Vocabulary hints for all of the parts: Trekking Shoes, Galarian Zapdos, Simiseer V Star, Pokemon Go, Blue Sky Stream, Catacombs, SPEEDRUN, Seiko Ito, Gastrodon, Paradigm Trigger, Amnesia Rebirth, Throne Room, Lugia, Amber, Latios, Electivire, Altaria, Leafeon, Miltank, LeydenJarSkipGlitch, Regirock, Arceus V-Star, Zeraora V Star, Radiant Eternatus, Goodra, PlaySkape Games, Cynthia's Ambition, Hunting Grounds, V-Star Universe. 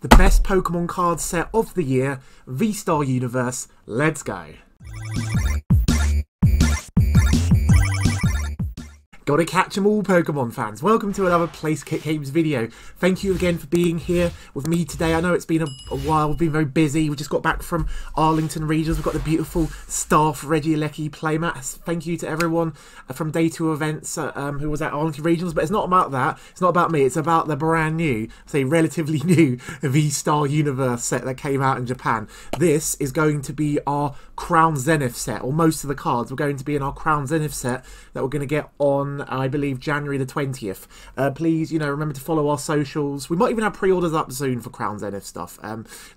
the best Pokemon card set of the year, V-Star Universe. Let's go! Gotta catch 'em all, Pokemon fans. Welcome to another PlaySkape Games video. Thank you again for being here with me today. I know it's been a while, we've been very busy. We just got back from Arlington Regionals. We've got the beautiful staff Reggie Leckie playmat. Thank you to everyone from Day 2 Events who was at Arlington Regionals. But it's not about that. It's not about me. It's about the brand new, say relatively new, V-Star Universe set that came out in Japan. This is going to be our Crown Zenith set, or most of the cards were going to be in our Crown Zenith set that we're going to get on, I believe, January the 20th. Please, you know, remember to follow our socials. We might even have pre-orders up soon for Crown Zenith stuff.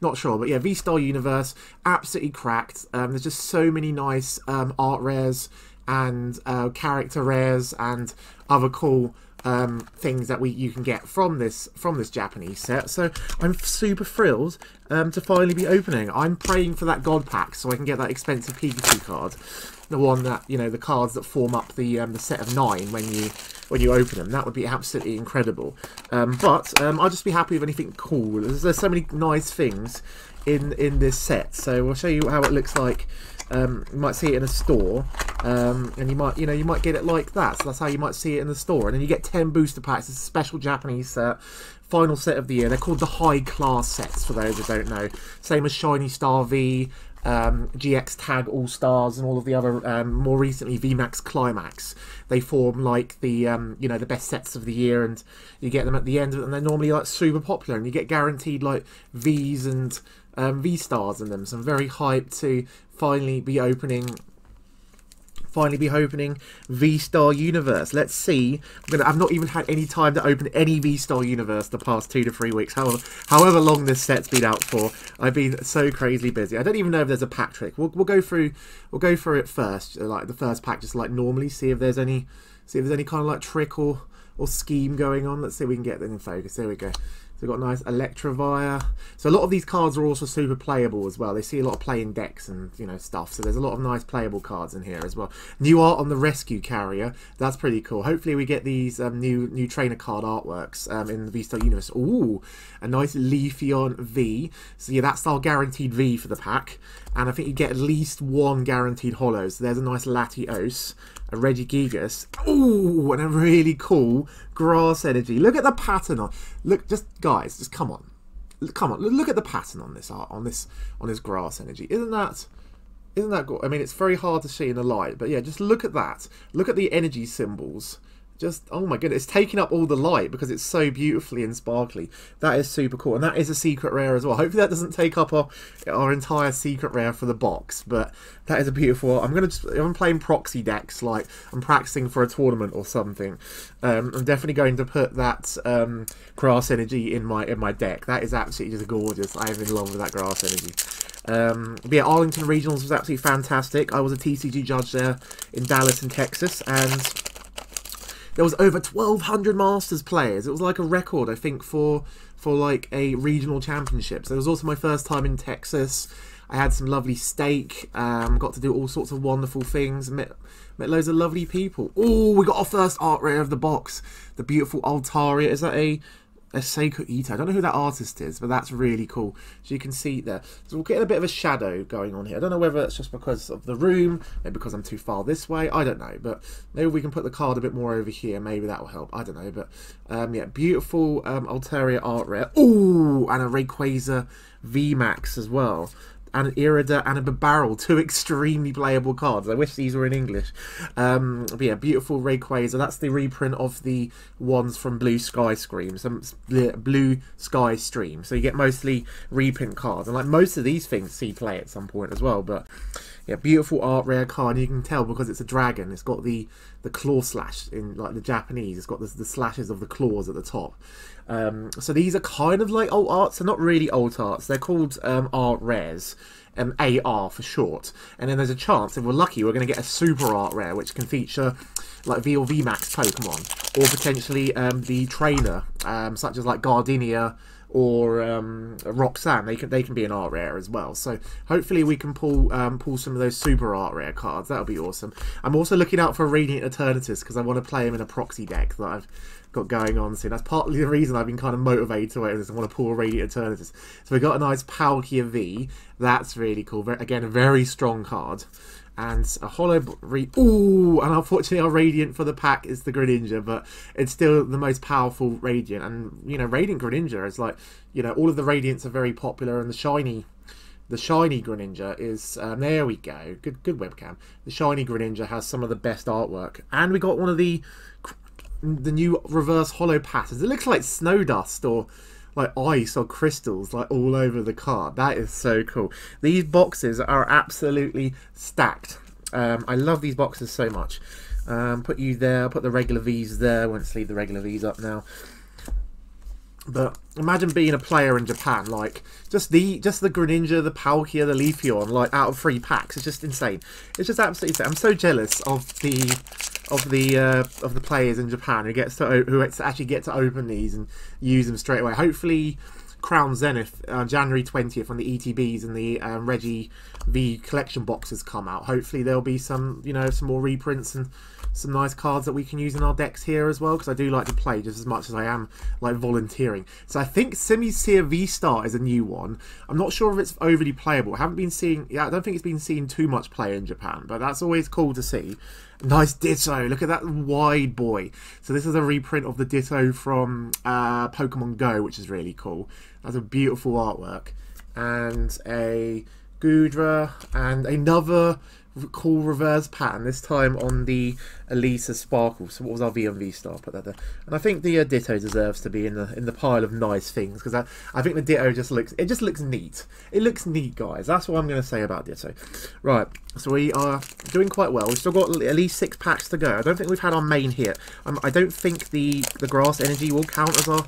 Not sure, but yeah, V-Star Universe, absolutely cracked. There's just so many nice art rares and character rares and other cool things that you can get from this Japanese set. So I'm super thrilled to finally be opening. I'm praying for that God pack so I can get that expensive Pikachu card, the one that, you know, the cards that form up the set of 9 when you open them. That would be absolutely incredible. I'll just be happy with anything cool. There's so many nice things in this set. So I'll show you how it looks like. You might see it in a store, and you might get it like that. So that's how you might see it in the store. And then you get 10 booster packs. It's a special Japanese set, final set of the year. They're called the high class sets, for those who don't know. Same as Shiny Star V, GX Tag All Stars, and all of the other more recently VMAX Climax. They form like the you know, the best sets of the year, and you get them at the end of it, and they're normally like super popular, and you get guaranteed like V's and V-Stars in them. So I'm very hyped to finally be opening V-Star Universe. Let's see. I've not even had any time to open any V-Star Universe the past 2 to 3 weeks, however long this set's been out for. I've been so crazily busy. I don't even know if there's a pack trick. We'll go through it first, like the first pack, just like normally, see if there's any kind of like trick or scheme going on. Let's see if we can get them in focus. There we go. So we've got a nice Electivire. So a lot of these cards are also super playable as well. They see a lot of play in decks and, you know, stuff. So there's a lot of nice playable cards in here as well. New art on the Rescue Carrier. That's pretty cool. Hopefully we get these new trainer card artworks in the V-Star Universe. Ooh, a nice Leafeon V. So yeah, that's our guaranteed V for the pack. And I think you get at least one guaranteed holo. So there's a nice Latios, a Regigigas. Ooh, and a really cool Grass Energy. Look at the pattern on. Look, just guys, just come on, come on. Look at the pattern on this art, on this Grass Energy. Isn't that cool? I mean, it's very hard to see in the light, but yeah, just look at that. Look at the energy symbols. Just, oh my goodness, it's taking up all the light because it's so beautifully and sparkly. That is super cool, and that is a secret rare as well. Hopefully that doesn't take up our entire secret rare for the box, but that is a beautiful. I'm playing proxy decks, like I'm practicing for a tournament or something. I'm definitely going to put that Grass Energy in my deck. That is absolutely just gorgeous. I am in love with that Grass Energy. But yeah, Arlington Regionals was absolutely fantastic. I was a TCG judge there in Dallas in Texas, and there was over 1,200 Masters players. It was like a record, I think, for like a regional championship. So it was also my first time in Texas. I had some lovely steak, got to do all sorts of wonderful things, met loads of lovely people. Oh, we got our first art rare of the box, the beautiful Altaria. Is that a Seiko Ito? I don't know who that artist is, but that's really cool. So you can see it there. So we'll get a bit of a shadow going on here. I don't know whether it's just because of the room, maybe because I'm too far this way, I don't know, but maybe we can put the card a bit more over here, maybe that will help, I don't know. But yeah, beautiful Altaria art rare. Ooh, and a Rayquaza V Max as well, and an Irida and a Barbarrel, two extremely playable cards. I wish these were in English. But yeah, beautiful Rayquaza. That's the reprint of the ones from Blue Sky Stream. Some Blue Sky Stream. So you get mostly reprint cards, and like most of these things see play at some point as well. But yeah, beautiful art rare card. And you can tell because it's a dragon. It's got the claw slash in like the Japanese. It's got the slashes of the claws at the top. So these are kind of like alt arts. They're not really alt arts. They're called art rares, AR for short. And then there's a chance, if we're lucky, we're going to get a super art rare, which can feature like V or VMAX Pokemon, or potentially the trainer, such as like Gardenia or Roxanne, they can be an art rare as well. So hopefully we can pull some of those super art rare cards. That'll be awesome. I'm also looking out for Radiant Eternatus because I want to play him in a proxy deck that I've got going on soon. That's partly the reason I've been kind of motivated to it, is I want to pull a Radiant Eternatus. So we got a nice Palkia V. That's really cool. Again, a very strong card. And a holo... Ooh! And unfortunately our Radiant for the pack is the Greninja, but it's still the most powerful Radiant. And, you know, Radiant Greninja is like, you know, all of the Radiants are very popular, and the shiny Greninja is... there we go. Good webcam. The shiny Greninja has some of the best artwork. And we got one of the new reverse holo patterns. It looks like snow dust or like ice or crystals like all over the card. That is so cool. These boxes are absolutely stacked. I love these boxes so much. Put you there, put the regular V's there. I won't sleeve the regular V's up now. But imagine being a player in Japan, like just the Greninja, the Palkia, the Leafeon, like out of 3 packs. It's just insane. It's just absolutely insane. I'm so jealous of the players in Japan who actually get to open these and use them straight away. Hopefully, Crown Zenith January 20th on the ETBs and the Reggie V collection boxes come out. Hopefully there'll be some, you know, some more reprints and some nice cards that we can use in our decks here as well, because I do like to play just as much as I am like volunteering. So I think Simiseer V Star is a new one. I'm not sure if it's overly playable. I haven't been seeing, yeah, I don't think it's been seen too much play in Japan, but that's always cool to see. Nice Ditto. Look at that wide boy. So this is a reprint of the Ditto from Pokemon Go, which is really cool. That's a beautiful artwork. And a Goodra and another cool reverse pattern, this time on the Elisa Sparkle. So what was our V Star? Put that there. And I think the Ditto deserves to be in the pile of nice things, because I think the Ditto just looks neat. It looks neat, guys. That's what I'm going to say about Ditto. Right, so we are doing quite well. We've still got at least 6 packs to go. I don't think we've had our main hit. I don't think the grass energy will count as our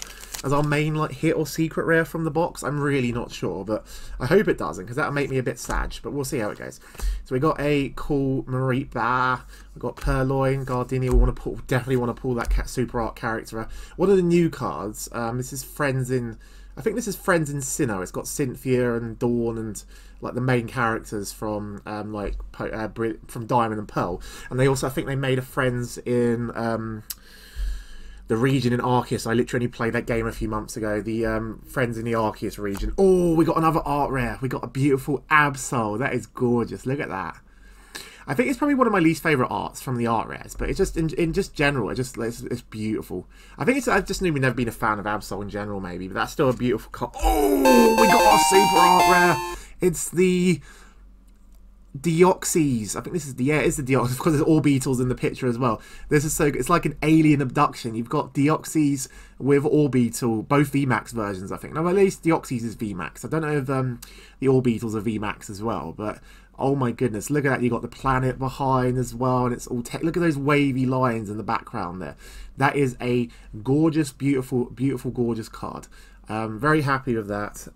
main like hit or secret rare from the box. I'm really not sure, but I hope it doesn't, because that'll make me a bit sad, but we'll see how it goes. So we got a cool Mareepa, we got Purloin, Gardenia. We want to definitely want to pull that super art character. One of the new cards, this is Friends in, I think this is Friends in Sinnoh. It's got Cynthia and Dawn and like the main characters from Diamond and Pearl, and they also, I think they made a Friends in the region in Arceus. I literally played that game a few months ago. The Friends in the Arceus region. Oh, we got another art rare. We got a beautiful Absol. That is gorgeous. Look at that. I think it's probably one of my least favourite arts from the art rares, but it's just in general, it's beautiful. I think I just knew we'd never been a fan of Absol in general, maybe, but that's still a beautiful card. Oh, we got our super art rare. It's the Deoxys. I think this is the, yeah, it's the Deoxys, because there's Orbitals in the picture as well. This is so good. It's like an alien abduction. You've got Deoxys with Orbital, both VMAX versions, I think. Now, at least Deoxys is VMAX. I don't know if the Orbitals are VMAX as well, but oh my goodness, look at that. You've got the planet behind as well, and it's all tech. Look at those wavy lines in the background there. That is a gorgeous, beautiful, beautiful, gorgeous card. Very happy with that.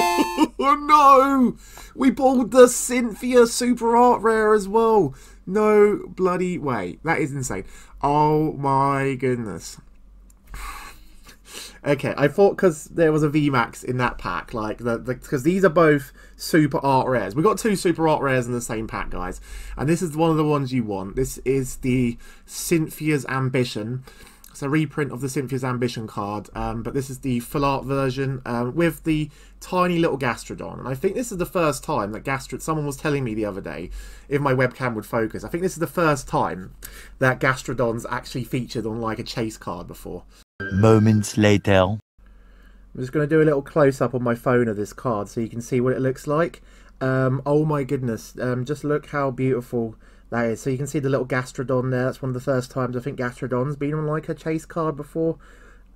Oh no! We pulled the Cynthia super art rare as well. No bloody way. That is insane. Oh my goodness. Okay, I thought because there was a VMAX in that pack, like because these are both super art rares. We got 2 super art rares in the same pack, guys. And this is one of the ones you want. This is the Cynthia's Ambition. It's a reprint of the Cynthia's Ambition card, but this is the full art version with the tiny little Gastrodon. And I think this is the first time that Gastrodon... Someone was telling me the other day, if my webcam would focus, I think this is the first time that Gastrodon's actually featured on like a chase card before. Moments later. I'm just going to do a little close-up on my phone of this card so you can see what it looks like. Oh my goodness, just look how beautiful... that is. So you can see the little Gastrodon there. That's one of the first times I think Gastrodon's been on like a chase card before.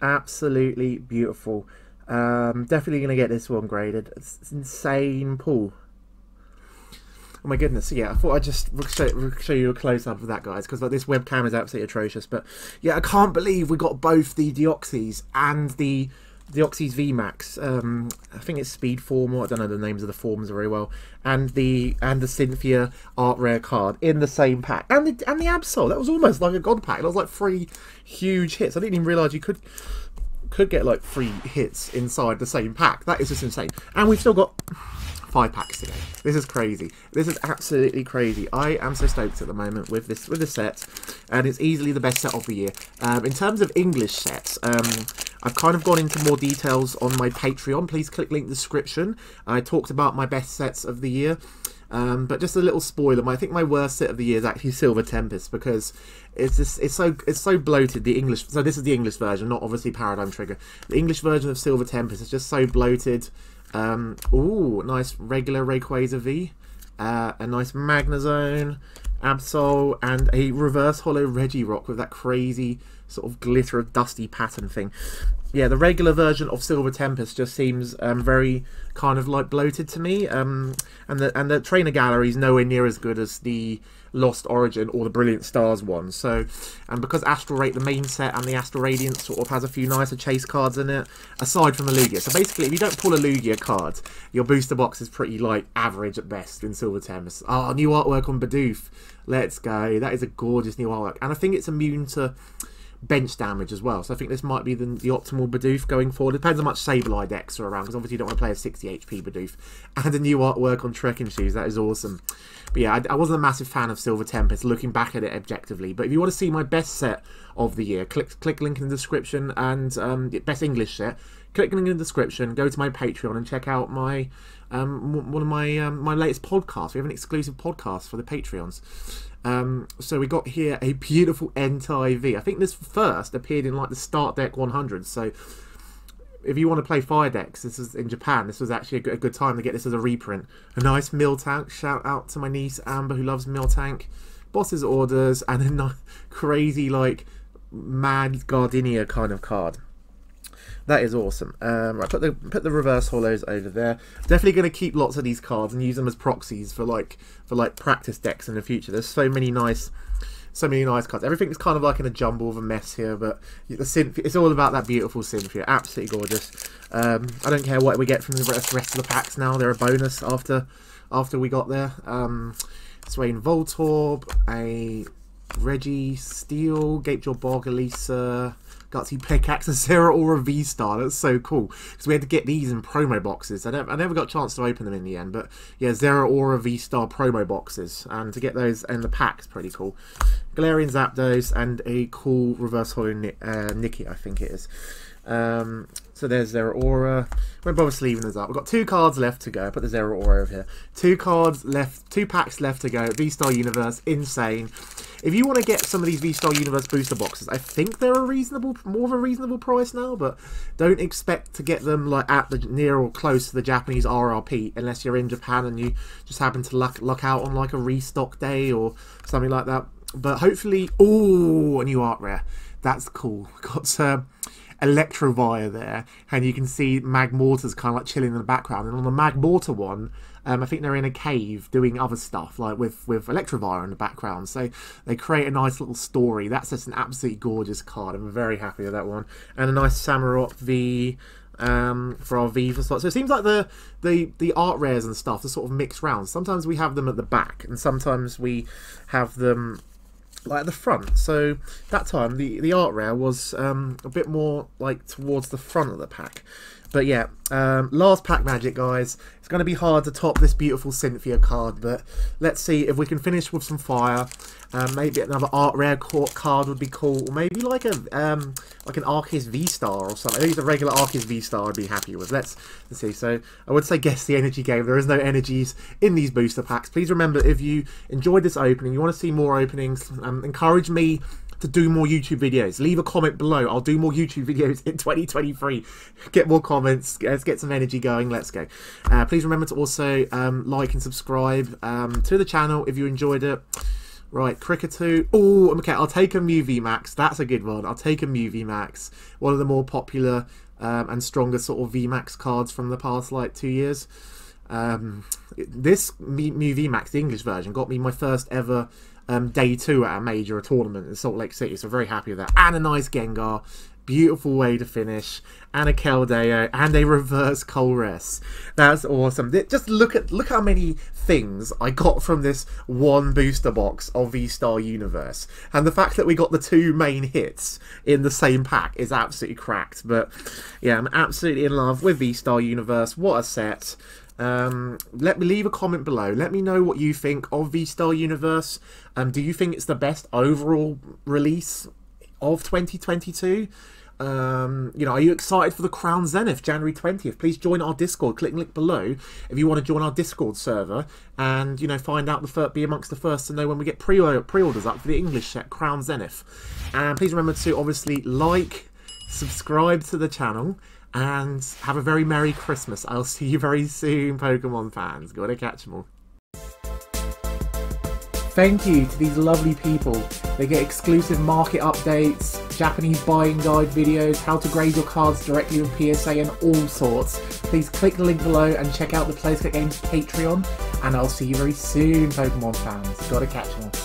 Absolutely beautiful. Definitely going to get this one graded. It's insane pull. Oh my goodness. So yeah, I thought I'd just show you a close-up of that, guys, because like, this webcam is absolutely atrocious. But yeah, I can't believe we got both the Deoxys and the Deoxys VMAX. I think it's Speed Form, or I don't know the names of the forms very well. And the Cynthia art rare card in the same pack. And the Absol. That was almost like a god pack. That was like 3 huge hits. I didn't even realise you could could get like 3 hits inside the same pack. That is just insane. And we've still got 5 packs today. This is crazy. This is absolutely crazy. I am so stoked at the moment with this set, and it's easily the best set of the year. In terms of English sets, I've kind of gone into more details on my Patreon. Please click link description. I talked about my best sets of the year. But just a little spoiler, I think my worst set of the year is actually Silver Tempest, because it's so bloated. The English, so this is the English version, not obviously Paradigm Trigger. The English version of Silver Tempest is just so bloated. Ooh, nice regular Rayquaza V, a nice Magnezone, Absol, and a reverse holo Regirock with that crazy sort of glitter of dusty pattern thing. Yeah, the regular version of Silver Tempest just seems very kind of like bloated to me, and the trainer gallery is nowhere near as good as the Lost Origin or the Brilliant Stars one. So, and because Astral Rate, the main set, and the Astral Radiance sort of has a few nicer chase cards in it, aside from Lugia. So basically, if you don't pull a Lugia card, your booster box is pretty like average at best in Silver Tempest. Oh, new artwork on Bidoof. Let's go. That is a gorgeous new artwork, and I think it's immune to bench damage as well, so I think this might be the optimal Bidoof going forward. Depends how much Sableye decks are around, because obviously you don't want to play a 60 HP Bidoof. And a new artwork on Trekking Shoes, that is awesome. But yeah, I wasn't a massive fan of Silver Tempest, looking back at it objectively. But if you want to see my best set of the year, click link in the description, and best English set, click link in the description, go to my Patreon and check out my one of my latest podcasts. We have an exclusive podcast for the Patreons. So we got here a beautiful Entei V. I think this first appeared in like the Start Deck 100, so if you want to play fire decks, this is in Japan, this was actually a good time to get this as a reprint. A nice Miltank, shout out to my niece Amber who loves Miltank. Boss's Orders, and a nice, crazy like mad Gardenia kind of card. That is awesome. Right, put the reverse holos over there. Definitely going to keep lots of these cards and use them as proxies for like practice decks in the future. There's so many nice cards. Everything's kind of like in a jumble of a mess here, but the Cynthia, it's all about that beautiful Cynthia. Absolutely gorgeous. I don't care what we get from the rest of the packs now. They're a bonus after we got there. Swain Voltorb, a Reggie Steel, Gatejaw Bogalisa, Gutsy Pickaxe, and Zeraora V Star. That's so cool, because we had to get these in promo boxes. I never got a chance to open them in the end, but yeah, Zeraora V Star promo boxes, and to get those in the pack's pretty cool. Galarian Zapdos and a cool reverse holo Nikki, I think it is. So there's Zeraora. Won't bother sleeving this up. We've got 2 cards left to go. I put the Zeraora over here. 2 cards left, 2 packs left to go. V-Star Universe, insane. If you want to get some of these V-Star Universe booster boxes, I think they're a reasonable, more of a reasonable price now, but don't expect to get them like at the near or close to the Japanese RRP unless you're in Japan and you just happen to luck out on like a restock day or something like that. But hopefully, oh, a new art rare. That's cool. Got Electivire there, and you can see Magmortar's kind of like chilling in the background. And on the Magmortar one, I think they're in a cave doing other stuff, like with Electivire in the background. So they create a nice little story. That's just an absolutely gorgeous card. I'm very happy with that one. And a nice Samurott V for our V for slot. So it seems like the art rares and stuff are sort of mixed round. Sometimes we have them at the back, and sometimes we have them like at the front. So that time the art rare was a bit more like towards the front of the pack. But yeah, last pack magic, guys. It's going to be hard to top this beautiful Cynthia card, but let's see if we can finish with some fire. Maybe another art rare card would be cool, or maybe like a like an Arceus V-Star or something. I think it's a regular Arceus V-Star I'd be happy with. Let's see. So I would say guess the energy game. There is no energies in these booster packs. Please remember, if you enjoyed this opening, you want to see more openings, encourage me to do more YouTube videos. Leave a comment below. I'll do more YouTube videos in 2023. Get more comments. Let's get some energy going. Let's go. Please remember to also like and subscribe to the channel if you enjoyed it. Right, Cricketoo. Oh, okay. I'll take a Mew V Max. That's a good one. I'll take a Mew V Max. One of the more popular and stronger sort of V Max cards from the past like 2 years. This Mew V Max, the English version, got me my first ever Day 2 at a tournament in Salt Lake City, so very happy with that. And a nice Gengar, Beautiful way to finish. And a Keldeo and a reverse Colress. That's awesome. Just look how many things I got from this one booster box of V-Star Universe. And the fact that we got the two main hits in the same pack is absolutely cracked. But yeah, I'm absolutely in love with V-Star Universe. What a set. Let me leave a comment below. Let me know what you think of V-Star Universe. Do you think it's the best overall release of 2022? You know, are you excited for the Crown Zenith January 20th? Please join our Discord. Click the link below if you want to join our Discord server and, you know, find out, be amongst the first to know when we get pre-orders up for the English set Crown Zenith. And please remember to obviously like, subscribe to the channel, and have a very Merry Christmas. I'll see you very soon, Pokemon fans. Gotta catch them all. Thank you to these lovely people. They get exclusive market updates, Japanese buying guide videos, how to grade your cards directly with PSA, and all sorts. Please click the link below and check out the PlaySkape Games Patreon, and I'll see you very soon, Pokemon fans. Gotta catch them all.